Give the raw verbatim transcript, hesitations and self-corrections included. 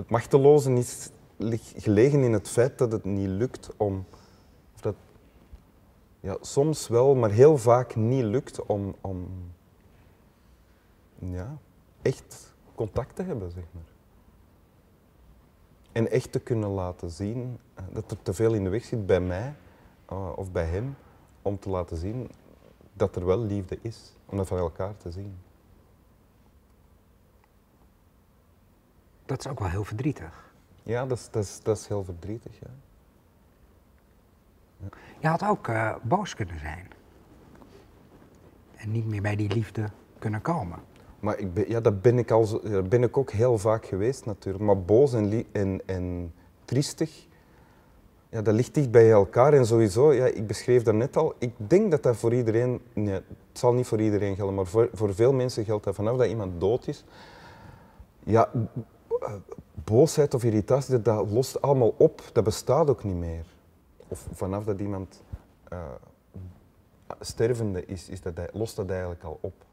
het machtelozen is gelegen in het feit dat het niet lukt om... Of dat, ja, soms wel, maar heel vaak niet lukt om, om ja, echt contact te hebben, zeg maar. En echt te kunnen laten zien dat er te veel in de weg zit bij mij uh, of bij hem, om te laten zien dat er wel liefde is, om dat van elkaar te zien. Dat is ook wel heel verdrietig. Ja, dat is, dat is, dat is heel verdrietig, ja. Ja. Je had ook uh, boos kunnen zijn. En niet meer bij die liefde kunnen komen. Maar ik ben, ja, dat ben ik, al zo, dat ben ik ook heel vaak geweest natuurlijk. Maar boos en, en, en triestig, ja, dat ligt dicht bij elkaar. En sowieso, ja, ik beschreef dat net al, ik denk dat dat voor iedereen... Nee, het zal niet voor iedereen gelden, maar voor, voor veel mensen geldt dat vanaf dat iemand dood is. Ja, boosheid of irritatie, dat lost allemaal op. Dat bestaat ook niet meer. Of vanaf dat iemand uh, stervende is, is dat, lost dat eigenlijk al op.